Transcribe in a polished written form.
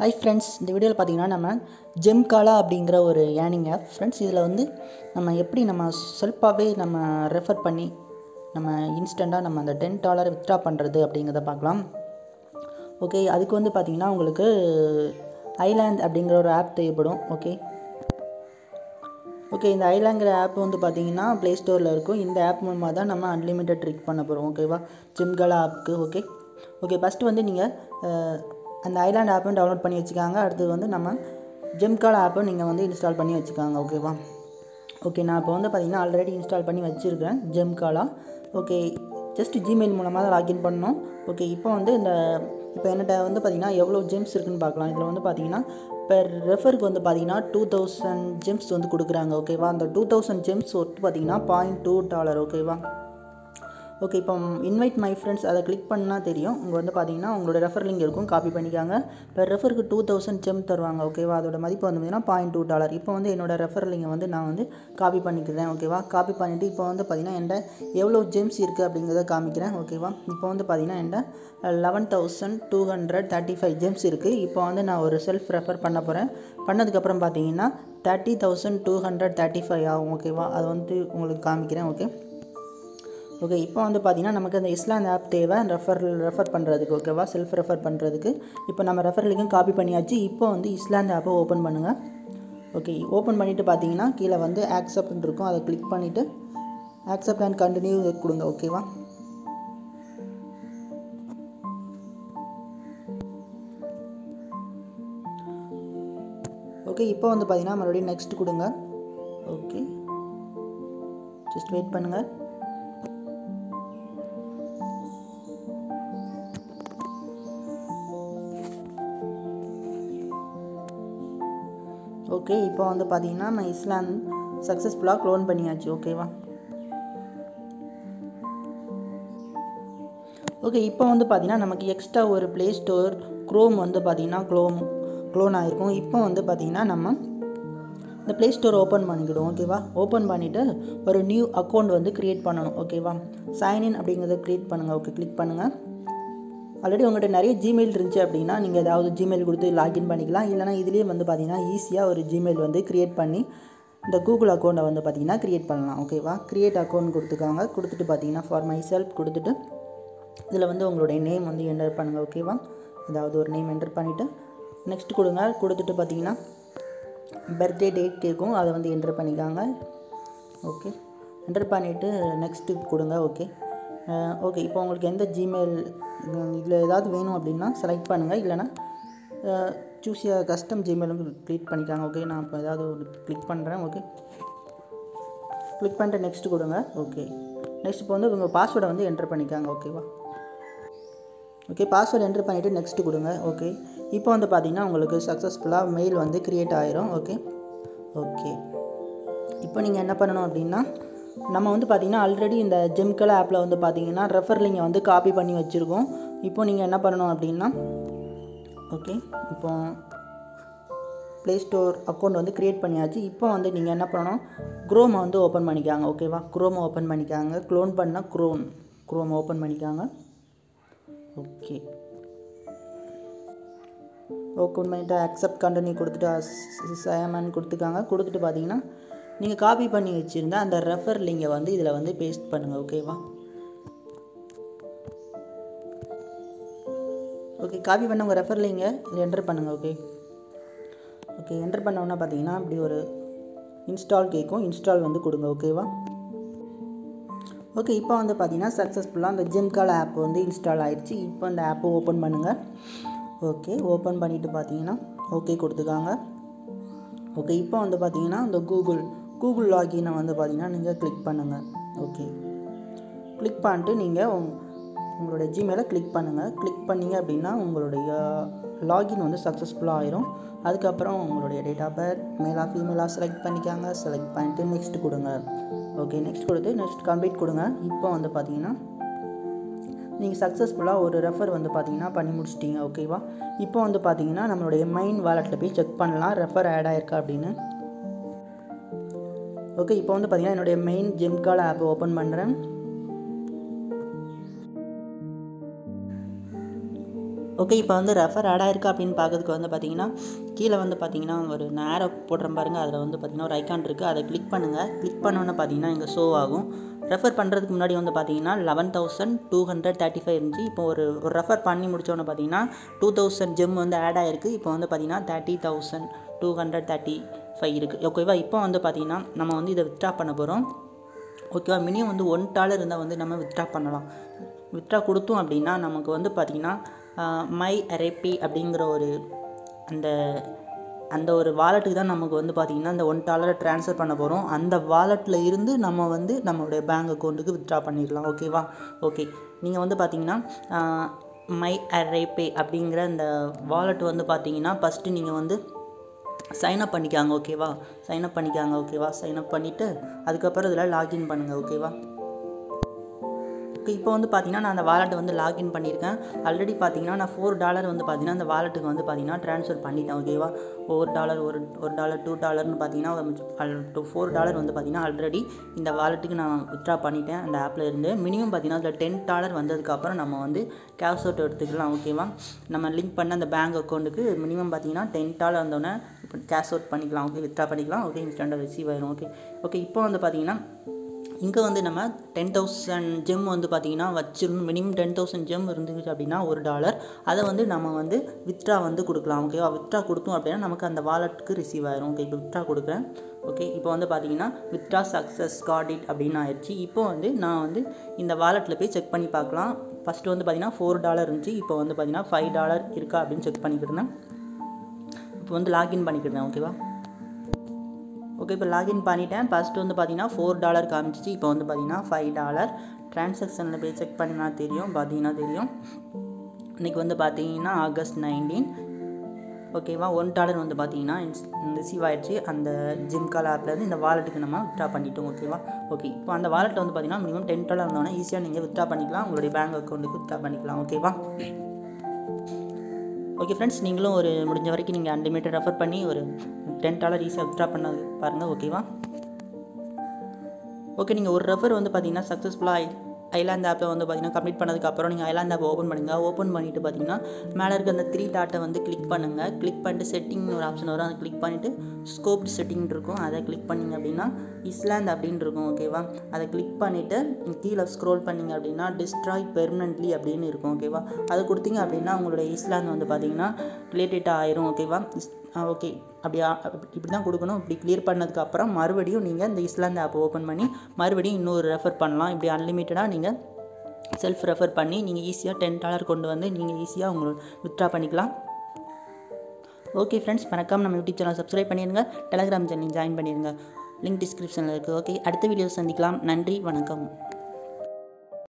Hi friends, in this video we will see Gemgala அப்படிங்கற ஒரு yarning app. Friends, இதுல வந்து நம்ம எப்படி நம்ம செல்ஃபாவே நம்ம ரெஃபர் பண்ணி நம்ம இன்ஸ்டன்ட்டா நம்ம அந்த $10 வித்ட்ரா பண்றது அப்படிங்கறத பார்க்கலாம். ஓகே, அதுக்கு வந்து பாத்தீங்கன்னா உங்களுக்கு Island அப்படிங்கற ஒரு app தேவைப்படும். ஓகே, இந்த Island app வந்து பாத்தீங்கன்னா Play Store ல இருக்கும். இந்த app மூலமா தான் நம்ம unlimited trick பண்ண போறோம். ஓகேவா? Gemgala app-க்கு ஓகே ஃபர்ஸ்ட் வந்து நீங்க அந்த ஐலண்ட் ஆப்பை டவுன்லோட் பண்ணி வச்சுக்காங்க. அடுத்து வந்து நம்ம Gemgala ஆப்பை நீங்கள் வந்து இன்ஸ்டால் பண்ணி வச்சுக்காங்க. ஓகேவா? ஓகே, நான் இப்போ வந்து பார்த்தீங்கன்னா ஆல்ரெடி இன்ஸ்டால் பண்ணி வச்சுருக்கேன் Gemgala. ஓகே, ஜஸ்ட் ஜிமெயில் மூலமாக தான் லாக்இன் பண்ணணும். ஓகே, இப்போ வந்து இந்த இப்போ என்னட்ட வந்து பார்த்தீங்கன்னா எவ்வளோ ஜெம்ஸ் இருக்குதுன்னு பார்க்கலாம். இதில் வந்து பார்த்தீங்கன்னா பெர் ரெஃபருக்கு வந்து பார்த்தீங்கன்னா 2000 ஜெம்ஸ் வந்து கொடுக்குறாங்க. ஓகேவா? அந்த 2000 ஜெம்ஸ் ஒட்டு பார்த்தீங்கன்னா $0.2. ஓகேவா? ஓகே, இப்போ இன்வைட் மை ஃப்ரெண்ட்ஸ் அதை கிளிக் பண்ணால் தெரியும். உங்கள் வந்து பார்த்தீங்கன்னா உங்களோட ரெஃபர் லிங்க் இருக்கும், காப்பி பண்ணிக்காங்க. இப்போ ரெஃபருக்கு 2000 ஜெம் தருவாங்க. ஓகேவா? அதோட மதிப்பு வந்து பார்த்தீங்கன்னா $0.2. இப்போ வந்து என்னோட ரெஃபர் லிங்கை வந்து நான் வந்து காப்பி பண்ணிக்கிறேன். ஓகேவா? காப்பி பண்ணிவிட்டு இப்போ வந்து பார்த்தீங்கன்னா என்கிட்ட எவ்வளோ ஜெம்ஸ் இருக்குது அப்படிங்கிறத காமிக்கிறேன். ஓகேவா? இப்போ வந்து பார்த்தீங்கன்னா என்கிட்ட 11,235 ஜெம்ஸ் இருக்குது. இப்போ வந்து நான் ஒரு செல்ஃப் ரெஃபர் பண்ண போகிறேன். பண்ணதுக்கப்புறம் பார்த்தீங்கன்னா 30,235 ஆகும். ஓகேவா? அது வந்து உங்களுக்கு காமிக்கிறேன். ஓகே, இப்போ வந்து பார்த்தீங்கன்னா நமக்கு அந்த Island ஆப் தேவை ரெஃபர் பண்ணுறதுக்கு. ஓகேவா? செல்ஃப் ரெஃபர் பண்ணுறதுக்கு இப்போ நம்ம ரெஃபர்லிங்கும் காப்பி பண்ணியாச்சு. இப்போ வந்து Island ஆப்பை ஓப்பன் பண்ணுங்கள். ஓகே, ஓப்பன் பண்ணிவிட்டு பார்த்தீங்கன்னா கீழே வந்து ஆக்செப்ட்னு இருக்கும். அதை கிளிக் பண்ணிவிட்டு ஆக்செப்ட் அண்ட் கண்டினியூ கொடுங்க. ஓகேவா? ஓகே, இப்போ வந்து பார்த்தீங்கன்னா மறுபடியும் நெக்ஸ்ட் கொடுங்க. ஓகே, ஜஸ்ட் வெயிட் பண்ணுங்கள். ஓகே, இப்போ வந்து பார்த்தீங்கன்னா நம்ம Island சக்ஸஸ்ஃபுல்லாக க்ளோன் பண்ணியாச்சு. ஓகேவா? ஓகே, இப்போ வந்து பார்த்தீங்கன்னா நமக்கு எக்ஸ்ட்ரா ஒரு ப்ளே ஸ்டோர் க்ரோம் வந்து பார்த்தீங்கன்னா க்ளோன் ஆகிருக்கும். இப்போ வந்து பார்த்தீங்கன்னா நம்ம இந்த ப்ளே ஸ்டோர் ஓப்பன் பண்ணிக்கிடும். ஓகேவா? ஓப்பன் பண்ணிவிட்டு ஒரு நியூ அக்கௌண்ட் வந்து க்ரியேட் பண்ணணும். ஓகேவா? சைன்இன் அப்படிங்கிறத க்ரியேட் பண்ணுங்கள். ஓகே, கிளிக் பண்ணுங்கள். ஆல்ரெடி உங்கள்கிட்ட நிறைய ஜிமெயில் இருந்துச்சு அப்படின்னா நீங்கள் ஏதாவது ஜிமெயில் கொடுத்து லாக்இன் பண்ணிக்கலாம். இல்லைனா இதுலேயே வந்து பார்த்தீங்கன்னா ஈஸியாக ஒரு ஜிமெயில் வந்து க்ரியேட் பண்ணி இந்த கூகுள் அக்கௌண்ட்டை வந்து பார்த்தீங்கன்னா க்ரியேட் பண்ணலாம். ஓகேவா? க்ரியேட் அக்கௌண்ட் கொடுத்துக்காங்க. கொடுத்துட்டு பார்த்தீங்கன்னா ஃபார் மை செல்ஃப் கொடுத்துட்டு இதில் வந்து உங்களுடைய நேம் வந்து என்டர் பண்ணுங்கள். ஓகேவா? அதாவது ஒரு நேம் என்டர் பண்ணிவிட்டு நெக்ஸ்ட் கொடுங்க. கொடுத்துட்டு பார்த்தீங்கன்னா பர்த்டே டேட் கேட்கும். அதை வந்து என்டர் பண்ணிக்காங்க. ஓகே, என்டர் பண்ணிவிட்டு நெக்ஸ்ட்டு கொடுங்க. ஓகே, இப்போ உங்களுக்கு எந்த ஜிமெயில் இதில் ஏதாவது வேணும் அப்படின்னா செலக்ட் பண்ணுங்கள். இல்லைனா சூஸ் யுவர் கஸ்டம் ஜிமெயிலும் க்ளிக் பண்ணிக்காங்க. ஓகே, நான் இப்போ ஏதாவது கிளிக் பண்ணுறேன். ஓகே, கிளிக் பண்ணிட்டு நெக்ஸ்ட் கொடுங்க. ஓகே, நெக்ஸ்ட் இப்போ வந்து உங்கள் பாஸ்வேர்டை வந்து என்டர் பண்ணிக்காங்க. ஓகேவா? ஓகே, பாஸ்வேர்டு என்டர் பண்ணிவிட்டு நெக்ஸ்ட் கொடுங்க. ஓகே, இப்போ வந்து பார்த்தீங்கன்னா உங்களுக்கு சக்ஸஸ்ஃபுல்லாக மெயில் வந்து க்ரியேட் ஆகிரும். ஓகே, இப்போ நீங்கள் என்ன பண்ணணும் அப்படின்னா நம்ம வந்து பார்த்தீங்கன்னா ஆல்ரெடி இந்த Gemgala ஆப்பில் வந்து பார்த்தீங்கன்னா ரெஃபர் லிங்கை வந்து காப்பி பண்ணி வச்சுருக்கோம். இப்போ நீங்கள் என்ன பண்ணணும் அப்படின்னா இப்போ ப்ளே ஸ்டோர் அக்கௌண்ட் வந்து க்ரியேட் பண்ணியாச்சு. இப்போ வந்து நீங்கள் என்ன பண்ணணும், க்ரோமை வந்து ஓப்பன் பண்ணிக்காங்க. ஓகேவா? க்ரோமை ஓப்பன் பண்ணிக்காங்க. க்ளோன் பண்ணால் க்ரோமை ஓப்பன் பண்ணிக்காங்க. ஓப்பன் பண்ணிவிட்டு அக்செப்ட் கண்டினியூ கொடுத்துட்டு சயமான்னு கொடுத்துக்காங்க. கொடுத்துட்டு பார்த்தீங்கன்னா நீங்கள் காப்பி பண்ணி வச்சுருந்தா அந்த ரெஃபர் லிங்கை வந்து இதில் வந்து பேஸ்ட் பண்ணுங்கள். ஓகேவா? காப்பி பண்ண உங்கள் ரெஃபர் லிங்கை இதில் என்டர் பண்ணுங்கள். ஓகே, என்டர் பண்ணோன்னா பார்த்தீங்கன்னா அப்படி ஒரு இன்ஸ்டால் கேட்கும். இன்ஸ்டால் வந்து கொடுங்க. ஓகேவா? இப்போ வந்து பார்த்தீங்கன்னா சக்ஸஸ்ஃபுல்லாக அந்த Gemgala ஆப் வந்து இன்ஸ்டால் ஆகிடுச்சு. இப்போ அந்த ஆப்பை ஓப்பன் பண்ணுங்கள். ஓப்பன் பண்ணிவிட்டு பார்த்தீங்கன்னா கொடுத்துக்காங்க. இப்போ வந்து பார்த்தீங்கன்னா இந்த கூகுள் லாகினை வந்து பார்த்தீங்கன்னா நீங்கள் கிளிக் பண்ணுங்கள். கிளிக் பண்ணிட்டு நீங்கள் உங்களுடைய ஜிமெயிலை கிளிக் பண்ணுங்கள். கிளிக் பண்ணிங்க அப்படின்னா உங்களுடைய லாகின் வந்து சக்ஸஸ்ஃபுல்லாக ஆயிரும். அதுக்கப்புறம் உங்களுடைய டேட் ஆஃப் பர்த் மேலாக ஃபீமேலாக செலக்ட் பண்ணிக்காங்க. செலக்ட் பண்ணிட்டு நெக்ஸ்ட் கொடுங்க. நெக்ஸ்ட் கொடுத்து நெக்ஸ்ட் கம்ப்ளீட் கொடுங்க. இப்போ வந்து பார்த்தீங்கன்னா நீங்கள் சக்ஸஸ்ஃபுல்லாக ஒரு ரெஃபர் வந்து பார்த்தீங்கன்னா பண்ணி முடிச்சிட்டிங்க. ஓகேவா? இப்போ வந்து பார்த்தீங்கன்னா நம்மளுடைய மைன் வாலெட்டில் போய் செக் பண்ணலாம் ரெஃபர் ஆட் ஆயிருக்கா அப்படின்னு. இப்போ வந்து பார்த்தீங்கன்னா என்னுடைய மெயின் Gemgala ஆப்பை ஓப்பன் பண்ணுறேன். ஓகே இப்போ வந்து ரெஃபர் ஆட் ஆயிருக்கு அப்படின்னு பார்க்கறதுக்கு வந்து பார்த்தீங்கன்னா கீழே வந்து பார்த்தீங்கன்னா ஒரு நேரோ போடுற பாருங்க, அதில் வந்து பார்த்தீங்கன்னா ஒரு ஐக்கான் இருக்குது, அதை கிளிக் பண்ணுங்கள். கிளிக் பண்ணோன்னு பார்த்தீங்கன்னா இங்கே ஷோ ஆகும். ரெஃபர் பண்ணுறதுக்கு முன்னாடி வந்து பார்த்தீங்கன்னா 11,235 இருந்துச்சு. இப்போ ஒரு ரெஃபர் பண்ணி முடித்தோன்னு பார்த்தீங்கன்னா 2,000 ஜெம் வந்து ஆட் ஆகிருக்கு. இப்போ வந்து பார்த்தீங்கன்னா 30,235 இருக்குது. ஓகேவா, இப்போ வந்து பார்த்தீங்கன்னா நம்ம வந்து இதை வித்ட்ரா பண்ண போகிறோம். ஓகேவா, மினிமம் வந்து $1 இருந்தால் வந்து நம்ம வித்ட்ரா பண்ணலாம். வித்ட்ரா கொடுத்தோம் அப்படின்னா நமக்கு வந்து பார்த்திங்கன்னா மை ரெப்பி அப்படிங்கிற ஒரு அந்த ஒரு வாலெட்டுக்கு தான் நமக்கு வந்து பார்த்திங்கன்னா அந்த $1 ட்ரான்ஸ்ஃபர் பண்ண போகிறோம். அந்த வாலெட்டில் இருந்து நம்ம வந்து நம்மளுடைய பேங்க் அக்கௌண்ட்டுக்கு வித்ட்ரா பண்ணிடலாம். ஓகேவா, ஓகே நீங்கள் வந்து பார்த்திங்கன்னா மை ரெப்பி அப்படிங்கிற அந்த வாலெட் வந்து பார்த்திங்கன்னா ஃபஸ்ட்டு நீங்கள் வந்து சைன்அப் பண்ணிக்காங்க. ஓகேவா, சைன்அப் பண்ணிக்காங்க. ஓகேவா, சைன்அப் பண்ணிவிட்டு அதுக்கப்புறம் இதில் லாகின் பண்ணுங்கள். ஓகேவா, இப்போ வந்து பார்த்திங்கன்னா நான் அந்த வாலெட்டை வந்து லாகின் பண்ணியிருக்கேன். ஆல்ரெடி பார்த்திங்கன்னா நான் $4 வந்து பார்த்திங்கன்னா அந்த வாலெட்டுக்கு வந்து பார்த்திங்கன்னா ட்ரான்ஸ்ஃபர் பண்ணிட்டேன். ஓகேவா, $1 $2 பார்த்திங்கன்னா $4 வந்து பார்த்திங்கன்னா ஆல்ரெடி இந்த வாலெட்டுக்கு நான் வித்ட்ரா பண்ணிட்டேன் அந்த ஆப்பில் இருந்து. மினிமம் பார்த்திங்கன்னா அதில் $10 வந்ததுக்கப்புறம் நம்ம வந்து கேஷ் அவுட் எடுத்துக்கலாம். ஓகேவா, நம்ம லிங்க் பண்ண அந்த பேங்க் அக்கௌண்ட்டுக்கு மினிமம் பார்த்திங்கன்னா $10 வந்தோடனே இப்போ கேஷ் அவுட் பண்ணிக்கலாம். ஓகே, வித்ட்ரா பண்ணிக்கலாம். ஓகே, இன்ஸ்டண்ட்டாக ரிசீவ் ஆயிடும். ஓகே ஓகே இப்போ வந்து பார்த்திங்கன்னா இங்கே வந்து நம்ம 10,000 ஜெம் வந்து பார்த்திங்கன்னா வச்சிருந்தோம். மினிமம் 10,000 ஜெம் இருந்துச்சு அப்படின்னா $1 அதை வந்து நம்ம வந்து வித்ட்ரா வந்து கொடுக்கலாம். ஓகேவா, வித்ட்ரா கொடுத்தோம் அப்படின்னா நமக்கு அந்த வாலெட்டுக்கு ரிசீவ் ஆயிரும். ஓகே, இப்போ வித்ட்ரா கொடுக்குறேன். ஓகே, இப்போ வந்து பார்த்திங்கன்னா வித்ட்ரா சக்ஸஸ் கார்டிட் அப்படின்னு ஆயிடுச்சு. இப்போ வந்து நான் வந்து இந்த வாலெட்டில் போய் செக் பண்ணி பார்க்கலாம். ஃபஸ்ட்டு வந்து பார்த்திங்கன்னா $4 இருந்துச்சு. இப்போ வந்து பார்த்திங்கன்னா $5 இருக்கா அப்படின்னு செக் பண்ணிக்கிட்டேன். இப்போ வந்து லாகின் பண்ணிக்கிட்டேன். ஓகேவா, ஓகே இப்போ லாகின் பண்ணிட்டேன். ஃபஸ்ட்டு வந்து பார்த்திங்கன்னா $4 காமிச்சிச்சு. இப்போ வந்து பார்த்திங்கன்னா $5 ட்ரான்சாக்ஷனில் போய் செக் பண்ணினா தெரியும். பார்த்திங்கன்னா தெரியும் இன்றைக்கி வந்து பார்த்திங்கன்னா August 19. ஓகேவா, $1 வந்து பார்த்திங்கன்னா ரிசீவ் ஆகிடுச்சு அந்த ஜிம்காலா ஆப்லேருந்து இந்த வாலெட்டுக்கு நம்ம வித்ட்ரா பண்ணிட்டோம். ஓகேவா, ஓகே இப்போ அந்த வாலெட்டில் வந்து பார்த்திங்கன்னா மினிமம் $10 இருந்தோன்னா ஈஸியாக நீங்கள் வித்ட்ரா பண்ணிக்கலாம். உங்களுடைய பேங்க் அக்கௌண்ட்டுக்கு வித்ட்ரா பண்ணிக்கலாம். ஓகேவா, ஓகே ஃப்ரெண்ட்ஸ், நீங்களும் ஒரு முடிஞ்ச வரைக்கும் நீங்கள் அன்லிமிட்டட் ரெஃபர் பண்ணி ஒரு $10 ஈஸியாக வித்ட்ரா பண்ண பாருங்கள். ஓகேவா, ஓகே நீங்கள் ஒரு ரெஃபர் வந்து பார்த்திங்கன்னா சக்ஸஸ்ஃபுல்லாக ஐலாண்ட் ஆப்பில் வந்து பார்த்திங்கன்னா கம்ப்ளீட் பண்ணதுக்கப்புறம் நீங்கள் ஐலாண்ட் ஆப்பை ஓப்பன் பண்ணுங்கள். ஓப்பன் பண்ணிவிட்டு பார்த்திங்கன்னா மேலே இருக்க அந்த 3 டாட்டை வந்து கிளிக் பண்ணுங்கள். கிளிக் பண்ணிட்டு செட்டிங்னு ஒரு ஆப்ஷன் வரும். அதை கிளிக் பண்ணிவிட்டு ஸ்கோப் செட்டிங் இருக்கும், அதை கிளிக் பண்ணிங்க அப்படின்னா இஸ்லாண்ட் அப்படின்னு இருக்கும். ஓகேவா, அதை கிளிக் பண்ணிவிட்டு கீழே ஸ்க்ரோல் பண்ணிங்க அப்படின்னா டிஸ்ட்ராய் பெர்மனென்ட்லி அப்படின்னு இருக்கும். ஓகேவா, அதை கொடுத்திங்க அப்படின்னா உங்களுடைய இஸ்லாண்ட் வந்து பார்த்திங்கன்னா ரிலேட்டடாக ஆயிரும். ஓகேவா, ஓகே இப்படி தான் கொடுக்கணும். இப்படி கிளியர் பண்ணதுக்கப்புறம் மறுபடியும் நீங்கள் இந்த இஸ்லாந்து ஆப்பை ஓப்பன் பண்ணி மறுபடியும் இன்னொரு ரெஃபர் பண்ணலாம். இப்படி அன்லிமிட்டடாக நீங்கள் செல்ஃப் ரெஃபர் பண்ணி நீங்கள் ஈஸியாக $10 கொண்டு வந்து நீங்கள் ஈஸியாக உங்களுக்கு வித்ட்ரா பண்ணிக்கலாம். ஓகே ஃப்ரெண்ட்ஸ், மறக்காமல் நம்ம யூடியூப் சேனல் சப்ஸ்கிரைப் பண்ணிடுங்க. டெலகிராம் சேனல் ஜாயின் பண்ணிடுங்க, லிங்க் டிஸ்கிரிப்ஷனில் இருக்குது. ஓகே, அடுத்த வீடியோ சந்திக்கலாம். நன்றி, வணக்கம்.